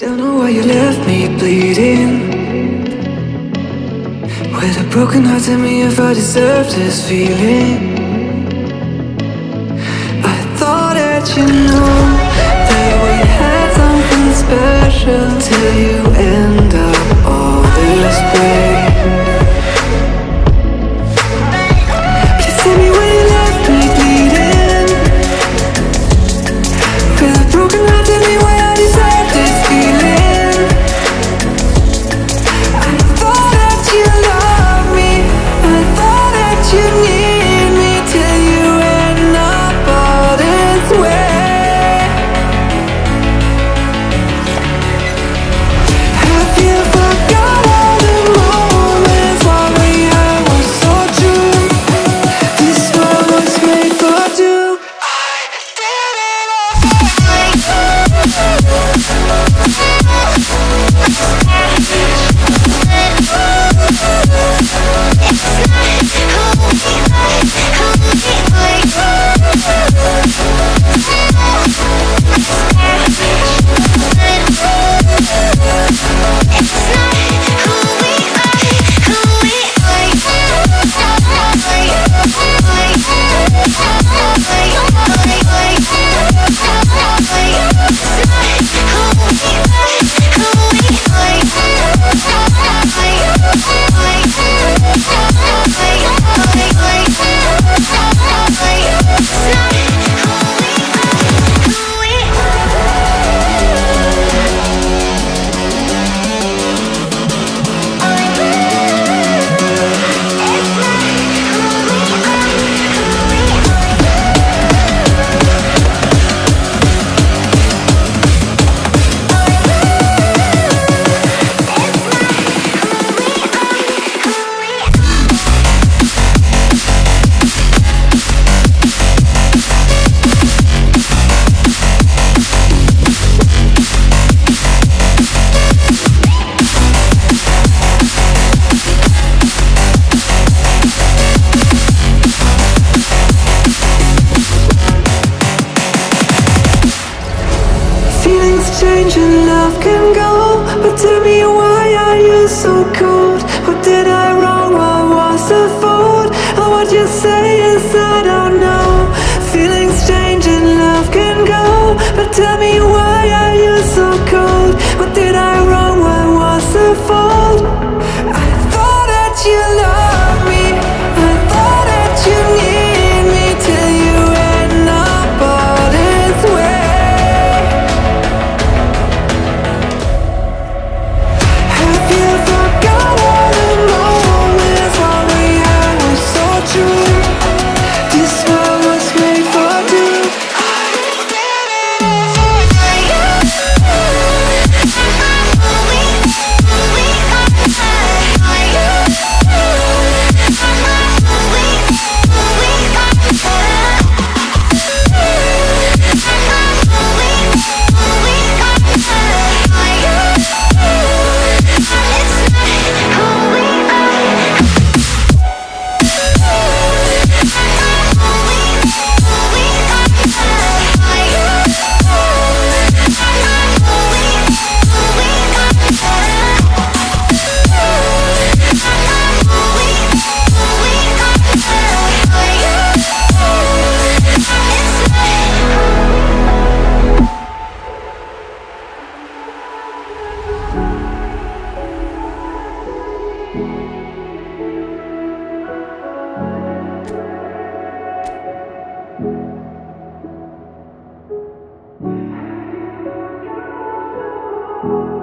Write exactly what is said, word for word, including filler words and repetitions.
Don't know why you left me bleeding, with a broken heart. Tell me if I deserve this feeling. I thought that you knew that we had something special till you end up all this way. Please tell me why you left me bleeding, with a broken heart. Tell me why I deserve this feeling. I thought that you loved me, I thought that you need me, till you end up all this way. Have you forgot all the moments while we had was so true? This world was made for two. I did it all change and love can go, but tell me why are you so cold? What did I wrong? What was the fault? And what you say is I don't know. Feelings change and love can go, but tell me why are you so cold? What did I wrong? What was the fault? I thought that you loved me, I thought that you need me, till you end up all this way. Have you forgot all the moments while we had was so true? This world was made for two. Thank you.